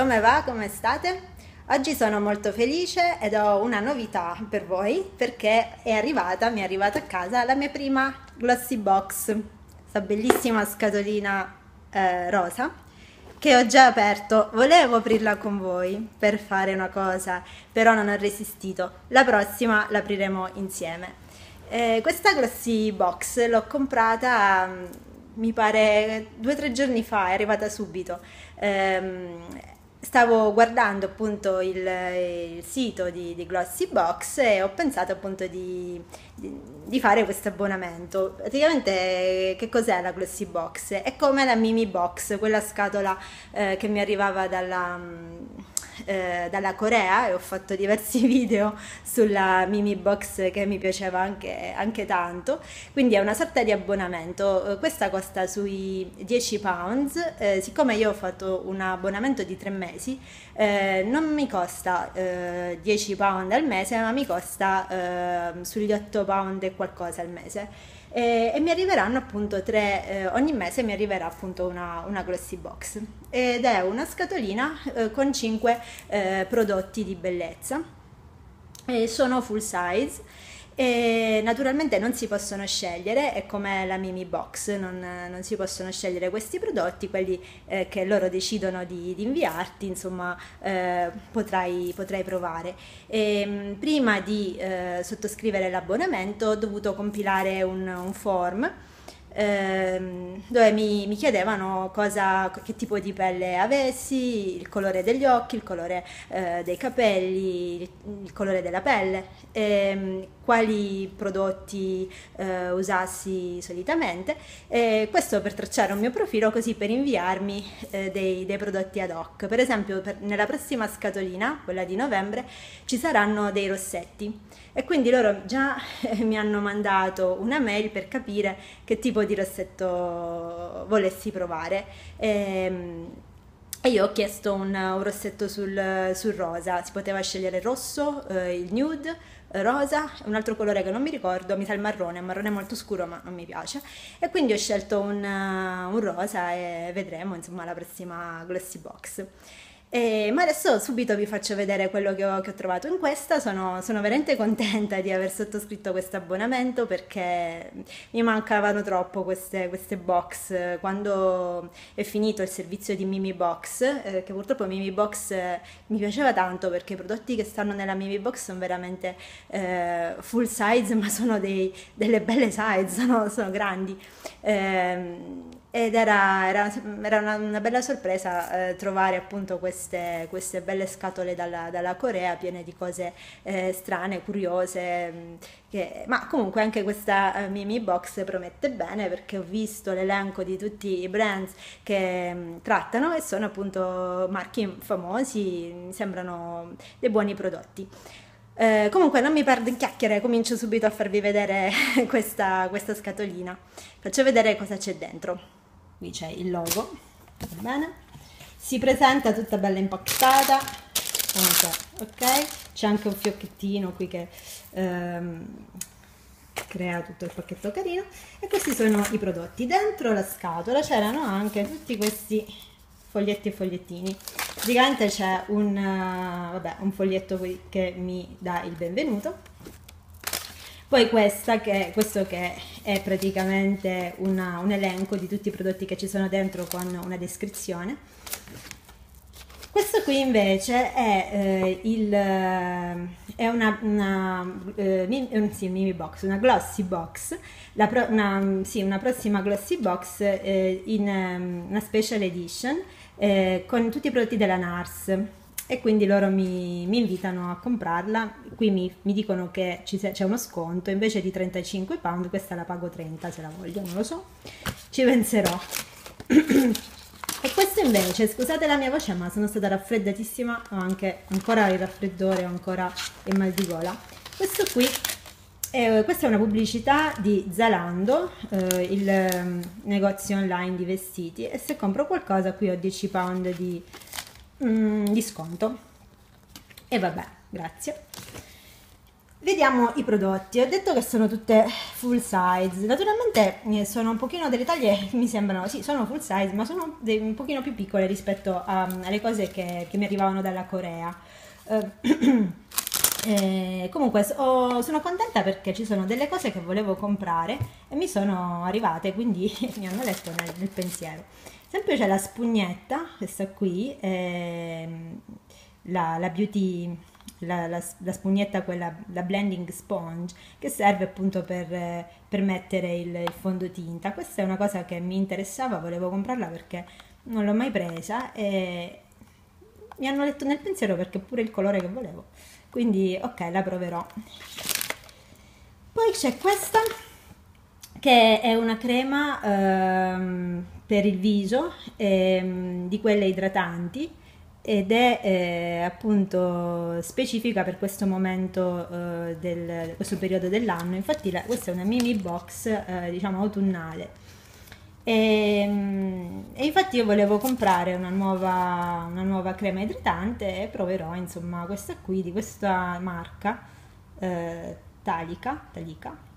Come va? Come state? Oggi sono molto felice ed ho una novità per voi perché mi è arrivata a casa la mia prima Glossy Box, questa bellissima scatolina rosa che ho già aperto. Volevo aprirla con voi per fare una cosa, però non ho resistito. La prossima l'apriremo insieme. Questa Glossy Box l'ho comprata mi pare 2 o 3 giorni fa, è arrivata subito. Stavo guardando appunto il sito di Glossy Box e ho pensato appunto di fare questo abbonamento. Praticamente che cos'è la Glossy Box? È come la Memebox, quella scatola che mi arrivava dalla Corea, e ho fatto diversi video sulla Memebox che mi piaceva anche tanto. Quindi è una sorta di abbonamento. Questa costa sui 10 pounds. Siccome io ho fatto un abbonamento di 3 mesi, non mi costa 10 pound al mese, ma mi costa sugli 8 pound e qualcosa al mese, e mi arriveranno appunto ogni mese mi arriverà appunto una Glossy Box, ed è una scatolina con 5 prodotti di bellezza, e sono full size e naturalmente non si possono scegliere. È come la Memebox, non si possono scegliere questi prodotti, quelli che loro decidono di inviarti, insomma potrai provare. Prima di sottoscrivere l'abbonamento ho dovuto compilare un form dove mi chiedevano che tipo di pelle avessi, il colore degli occhi, il colore dei capelli, il colore della pelle, quali prodotti usassi solitamente, questo per tracciare un mio profilo, così per inviarmi dei prodotti ad hoc. Per esempio nella prossima scatolina, quella di novembre, ci saranno dei rossetti, e quindi loro già mi hanno mandato una mail per capire che tipo di rossetto volessi provare, e io ho chiesto un rossetto sul rosa. Si poteva scegliere il rosso, il nude, rosa, un altro colore che non mi ricordo, mi sa il marrone, è un marrone molto scuro ma non mi piace, e quindi ho scelto un rosa, e vedremo insomma la prossima Glossy Box. Ma adesso subito vi faccio vedere quello che ho trovato in questa. Sono veramente contenta di aver sottoscritto questo abbonamento perché mi mancavano troppo queste box. Quando è finito il servizio di Memebox, che purtroppo Memebox mi piaceva tanto perché i prodotti che stanno nella Memebox sono veramente full size, ma sono delle belle size, sono grandi. Ed era una bella sorpresa trovare appunto queste belle scatole dalla Corea, piene di cose strane, curiose, ma comunque anche questa Memebox promette bene, perché ho visto l'elenco di tutti i brand che trattano, e sono appunto marchi famosi, mi sembrano dei buoni prodotti. Comunque non mi perdo in chiacchiere, comincio subito a farvi vedere questa scatolina. Faccio vedere cosa c'è dentro. Qui c'è il logo, va bene? Si presenta tutta bella impacchettata, ok? C'è anche un fiocchettino qui che crea tutto il pacchetto carino, e questi sono i prodotti. Dentro la scatola c'erano anche tutti questi foglietti e fogliettini. Praticamente c'è un foglietto qui che mi dà il benvenuto, poi questo che è praticamente un elenco di tutti i prodotti che ci sono dentro con una descrizione. Questo qui invece è una Glossy Box, una prossima Glossy Box in una special edition con tutti i prodotti della Nars, e quindi loro mi invitano a comprarla. Qui mi dicono che c'è uno sconto, invece di 35 pound questa la pago 30, se la voglio, non lo so, ci penserò. E questo invece, scusate la mia voce ma sono stata raffreddatissima, ho anche ancora il raffreddore, ho ancora il mal di gola. Questo qui, questa è una pubblicità di Zalando, il negozio online di vestiti, e se compro qualcosa qui ho 10 pound di sconto, e vabbè, grazie. Vediamo i prodotti. Ho detto che sono tutte full size, naturalmente sono un pochino delle taglie, mi sembrano, sì, sono full size, ma sono un pochino più piccole rispetto alle cose che mi arrivavano dalla Corea. Comunque sono contenta perché ci sono delle cose che volevo comprare e mi sono arrivate, quindi mi hanno letto nel pensiero. Sempre c'è la spugnetta, questa qui, la beauty... La spugnetta, quella, la blending sponge, che serve appunto per mettere il fondotinta. Questa è una cosa che mi interessava, volevo comprarla perché non l'ho mai presa e mi hanno letto nel pensiero perché è pure il colore che volevo, quindi ok, la proverò. Poi c'è questa che è una crema per il viso, di quelle idratanti, ed è appunto specifica per questo momento, questo periodo dell'anno. Infatti questa è una Memebox diciamo autunnale, e infatti io volevo comprare una nuova crema idratante e proverò insomma questa qui, di questa marca Talika,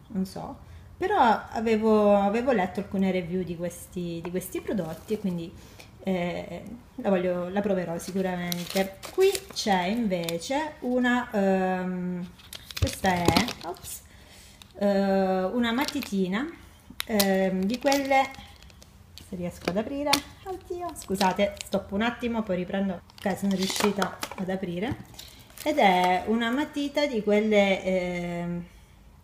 non so, però avevo letto alcune review di questi prodotti e quindi la proverò sicuramente. Qui c'è invece una mattitina di quelle, se riesco ad aprire, oddio scusate, stoppo un attimo poi riprendo, ok sono riuscita ad aprire, ed è una matita di quelle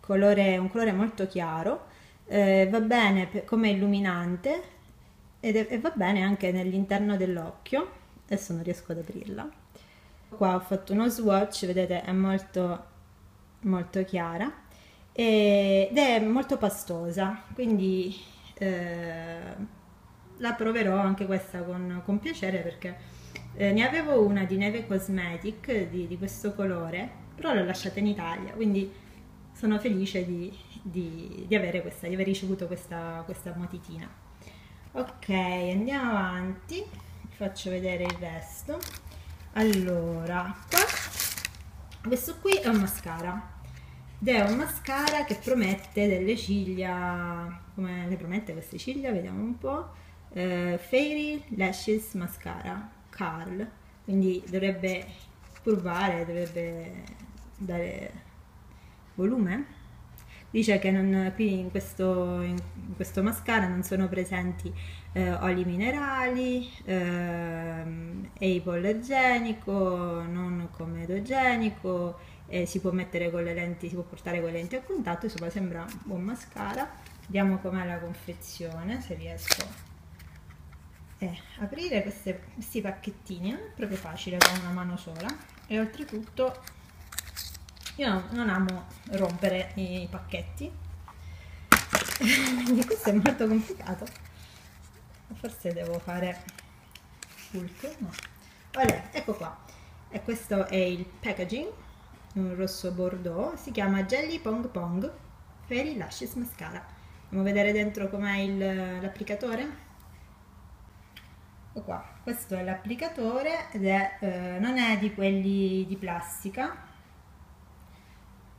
un colore molto chiaro, va bene come illuminante e va bene anche nell'interno dell'occhio. Adesso non riesco ad aprirla. Qua ho fatto uno swatch, vedete è molto molto chiara ed è molto pastosa, quindi la proverò anche questa con piacere, perché ne avevo una di Neve Cosmetic di questo colore, però l'ho lasciata in Italia, quindi sono felice di aver ricevuto questa matitina. Ok, andiamo avanti, vi faccio vedere il resto. Allora, questo qui è un mascara, ed è un mascara che promette delle ciglia, come le promette queste ciglia, vediamo un po', Fairy Lashes Mascara Curl, quindi dovrebbe curvare, dovrebbe dare volume. Dice che qui in questo mascara non sono presenti oli minerali, e ipoallergenico, non comedogenico, si può mettere con le lenti, si può portare con le lenti a contatto, insomma sembra un buon mascara. Vediamo com'è la confezione, se riesco a aprire questi pacchettini, non è proprio facile con una mano sola, e oltretutto io non amo rompere i pacchetti, questo è molto complicato, forse devo fare Hulk, no. Allora, ecco qua, e questo è il packaging, un rosso bordeaux, si chiama Jelly Pong Pong Fairy Lashes Mascara. Andiamo a vedere dentro com'è l'applicatore. Ecco qua, questo è l'applicatore ed è, non è di quelli di plastica,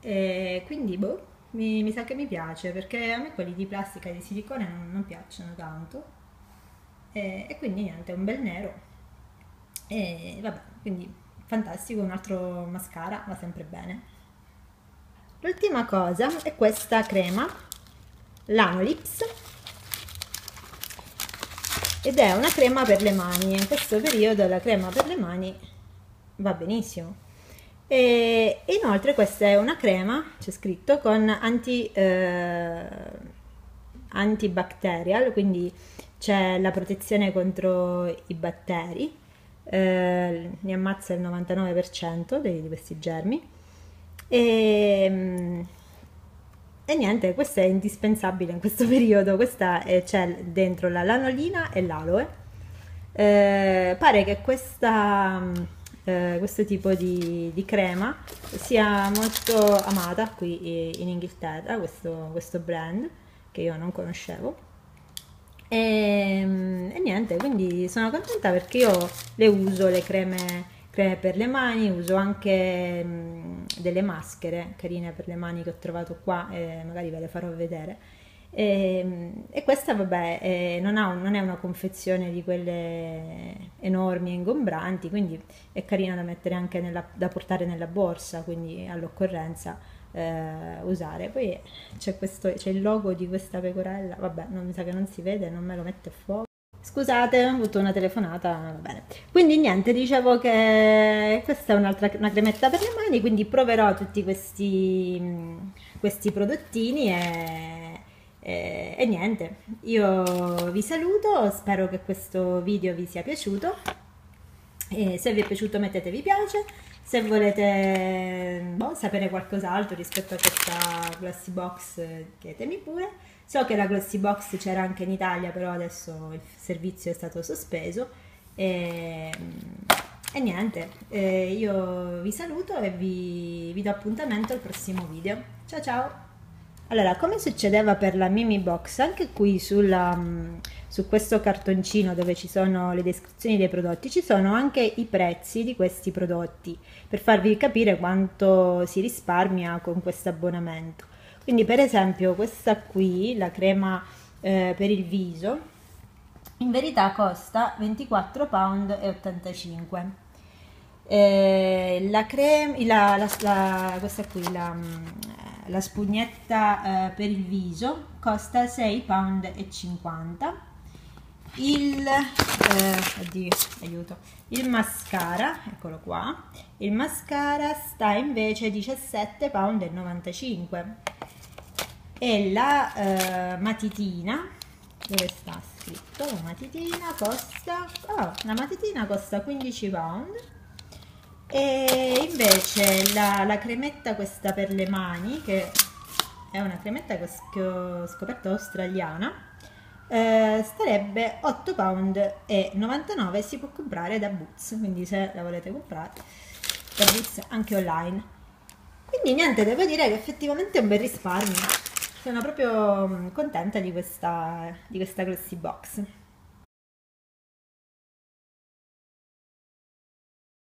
e quindi boh, mi sa che mi piace, perché a me quelli di plastica e di silicone non piacciono tanto, e quindi niente, è un bel nero e vabbè, quindi fantastico, un altro mascara va sempre bene. L'ultima cosa è questa crema Lanolips, ed è una crema per le mani, in questo periodo la crema per le mani va benissimo. E inoltre questa è una crema, c'è scritto, con antibatterial, quindi c'è la protezione contro i batteri, ne ammazza il 99% di questi germi, e niente, questa è indispensabile in questo periodo. Questa c'è dentro la lanolina e l'aloe, pare che questo tipo di crema sia molto amata qui in Inghilterra, questo brand che io non conoscevo, e niente, quindi sono contenta perché io le uso le creme creme per le mani, uso anche delle maschere carine per le mani che ho trovato qua, magari ve le farò vedere. E questa vabbè non è una confezione di quelle enormi e ingombranti, quindi è carina da mettere anche da portare nella borsa, quindi all'occorrenza usare. Poi c'è il logo di questa pecorella, vabbè non, mi sa che non si vede, non me lo mette a fuoco. Scusate, ho avuto una telefonata, va bene. Quindi niente, dicevo che questa è una cremetta per le mani, quindi proverò tutti questi prodottini e niente, io vi saluto, spero che questo video vi sia piaciuto e se vi è piaciuto mettete vi piace, se volete sapere qualcos'altro rispetto a questa Glossy Box chiedetemi pure. So che la Glossy Box c'era anche in Italia, però adesso il servizio è stato sospeso e niente, io vi saluto e vi do appuntamento al prossimo video. Ciao ciao! Allora, come succedeva per la Memebox, anche qui su questo cartoncino dove ci sono le descrizioni dei prodotti, ci sono anche i prezzi di questi prodotti, per farvi capire quanto si risparmia con questo abbonamento. Quindi per esempio questa qui, la crema per il viso, in verità costa £24,85. Questa qui, la spugnetta per il viso costa £6,50. Il mascara, eccolo qua, il mascara sta invece £17,95 e la matitina, dove sta scritto, la matitina costa £15. E invece la cremetta questa per le mani, che è una cremetta che ho scoperto australiana, starebbe £8,99 e si può comprare da Boots, quindi se la volete comprare da Boots anche online. Quindi niente, devo dire che effettivamente è un bel risparmio, sono proprio contenta di questa Glossy Box.